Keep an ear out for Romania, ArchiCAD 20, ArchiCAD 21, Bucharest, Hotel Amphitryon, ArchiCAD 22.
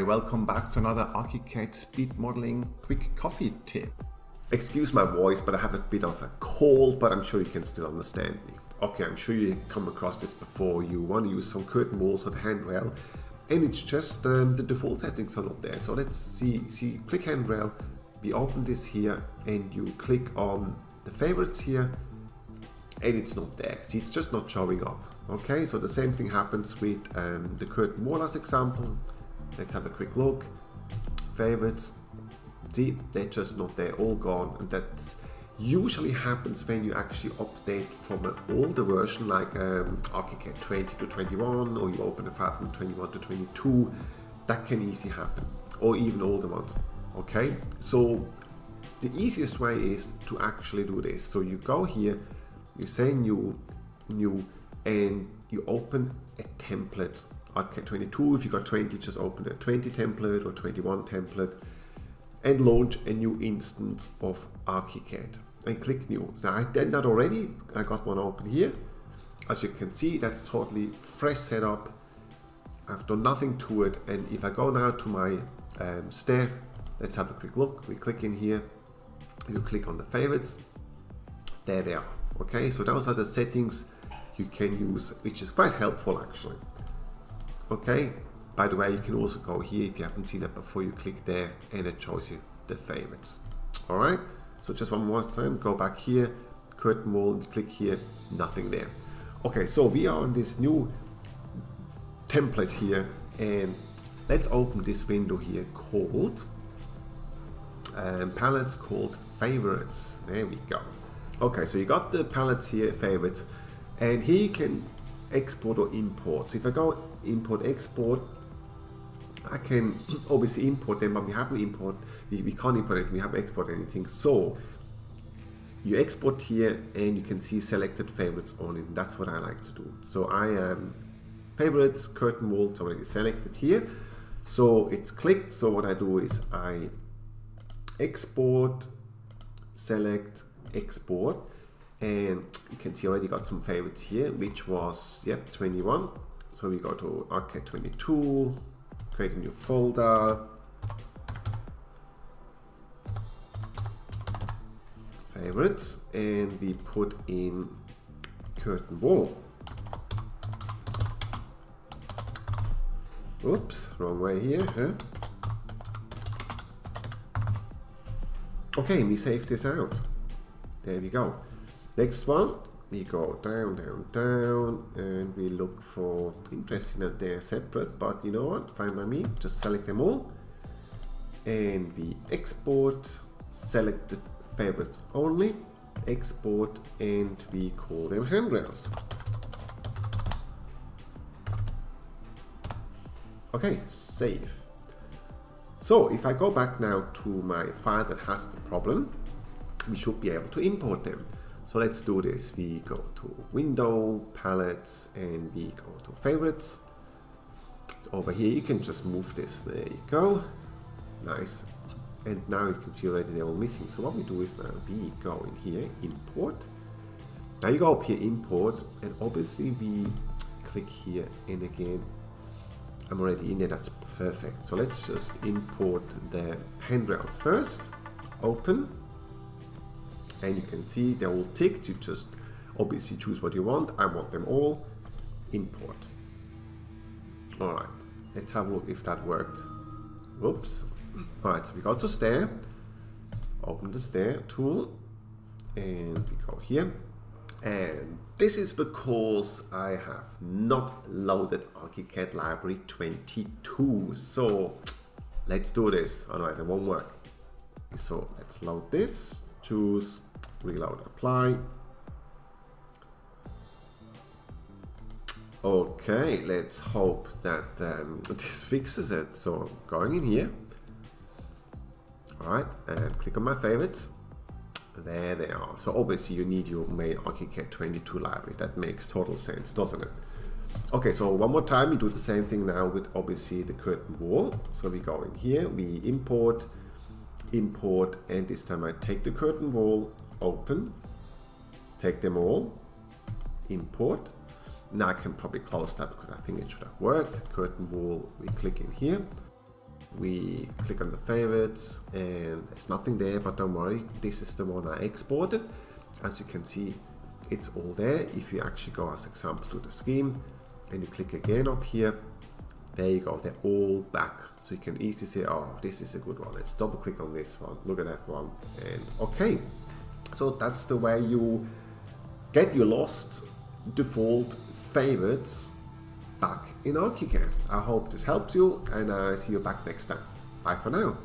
Hi, welcome back to another ArchiCAD speed modeling quick coffee tip. Excuse my voice, but I have a bit of a cold, but I'm sure you can still understand me. Okay, I'm sure you come across this before. You want to use some curtain walls or the handrail, and it's just the default settings are not there. So let's see, click handrail, we open this here, and you click on the favorites here, and it's not there. See, it's just not showing up. Okay, so the same thing happens with the curtain wall as example. Let's have a quick look. Favorites, see, they're just not there, all gone. And that usually happens when you actually update from an older version like ArchiCAD 20 to 21, or you open a file from 21 to 22. That can easily happen, or even older ones. Okay, so the easiest way is to actually do this. So you go here, you say new, and you open a template. ArchiCAD 22, if you got 20, just open a 20 template or 21 template and launch a new instance of ArchiCAD and click new. So I did that already. I got one open here. As you can see, that's totally fresh setup. I've done nothing to it. And if I go now to my staff, let's have a quick look. We click in here, you click on the favorites. There they are. Okay, so those are the settings you can use, which is quite helpful actually. Okay, by the way, you can also go here if you haven't seen that before. You click there and it shows you the favorites. All right, so just one more time, go back here, curtain wall, click here, nothing there. Okay, so we are on this new template here, and let's open this window here called palettes, called favorites. There we go. Okay, so you got the palettes here, favorites, and here you can export or import. So if I go import export, I can obviously import them, but we haven't imported, we can't import it, we haven't exported anything. So you export here and you can see selected favorites only. That's what I like to do. So I am favorites, curtain walls already selected here, so it's clicked. So what I do is I export, select, export, and you can see already got some favorites here, which was, yep, 21. So we go to ArchiCAD 22, create a new folder, favorites, and we put in curtain wall. Oops, wrong way here, huh? Okay, we save this out. There we go. Next one, we go down, and we look for, interesting that they're separate, but you know what, fine by me, just select them all. And we export, selected favorites only, export, and we call them handrails. Okay, save. So if I go back now to my file that has the problem, we should be able to import them. So let's do this. We go to window, palettes, and we go to favorites. It's over here. You can just move this. There you go. Nice. And now you can see already they're all missing. So what we do is now we go in here, import. Now you go up here, import, and obviously we click here, and again, I'm already in there. That's perfect. So let's just import the handrails first. Open. And you can see they're all ticked. You just obviously choose what you want. I want them all. Import. All right, let's have a look if that worked. Whoops. All right, so we go to stair, open the stair tool, and we go here. And this is because I have not loaded ArchiCAD library 22. So let's do this, otherwise it won't work. So let's load this. Choose, reload, apply. Okay, let's hope that this fixes it. So going in here, all right, and click on my favorites. There they are. So obviously you need your main ArchiCAD 22 library. That makes total sense, doesn't it? Okay, so one more time, we do the same thing now with obviously the curtain wall. So we go in here, we import, and this time I take the curtain wall, open, take them all, import. Now I can probably close that because I think it should have worked. Curtain wall, we click in here, we click on the favorites, and there's nothing there, but don't worry, this is the one I exported. As you can see, it's all there. If you actually go as example to the scheme and you click again up here, there you go, they're all back. So you can easily say, oh, this is a good one, let's double click on this one, look at that one, and okay. So that's the way you get your lost default favorites back in ArchiCAD. I hope this helps you, and I see you back next time. Bye for now.